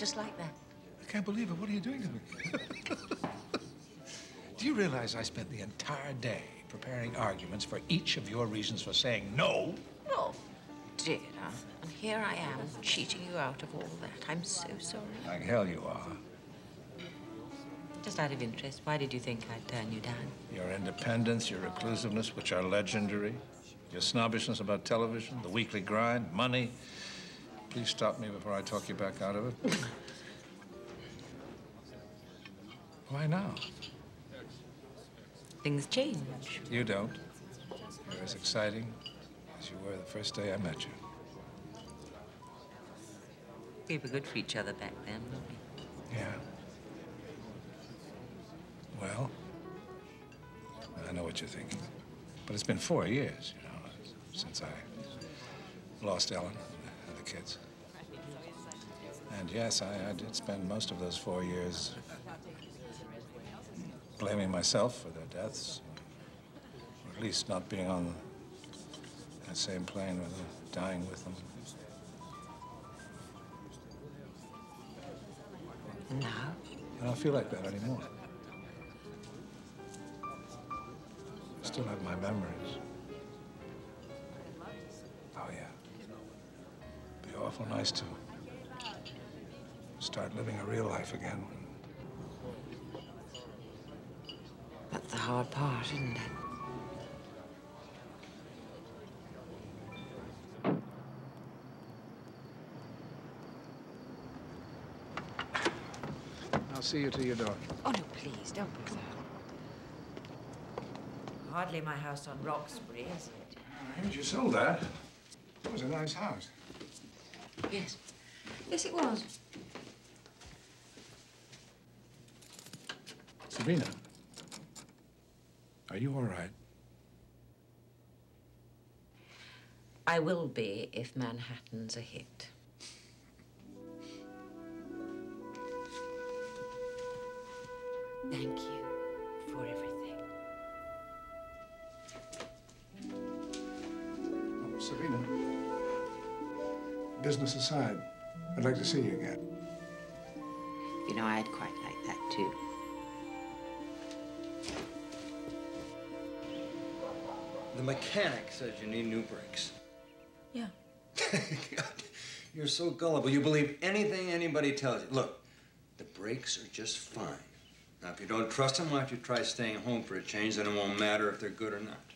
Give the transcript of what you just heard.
just like that. I can't believe it. What are you doing to me? Do you realize I spent the entire day preparing arguments for each of your reasons for saying no? No, dear. And here I am, cheating you out of all that. I'm so sorry. Like hell you are. Just out of interest, why did you think I'd turn you down? Your independence, your reclusiveness, which are legendary, your snobbishness about television, the weekly grind, money. Please stop me before I talk you back out of it. Why now? Things change. You don't. You're as exciting as you were the first day I met you. We were good for each other back then, weren't we? Yeah. Well, I know what you're thinking, but it's been 4 years, you know, since I lost Ellen and the kids. And yes, I did spend most of those 4 years blaming myself for their deaths, or at least not being on that same plane with them, dying with them. No. I don't feel like that anymore. I still have my memories. Oh, yeah. It'd be awful nice to start living a real life again. That's the hard part, isn't it? I'll see you to your door. Oh, no, please, don't do that. Hardly my house on Roxbury, is it? I heard you sold that. It was a nice house. Yes. Yes, it was. Sabina, are you all right? I will be if Manhattan's a hit. Thank you for everything. Sabina, business aside, I'd like to see you again. You know, I'd quite like that, too. The mechanic says you need new brakes. Yeah. God, you're so gullible. You believe anything anybody tells you. Look, the brakes are just fine. Now, if you don't trust them, why don't you try staying home for a change? Then it won't matter if they're good or not.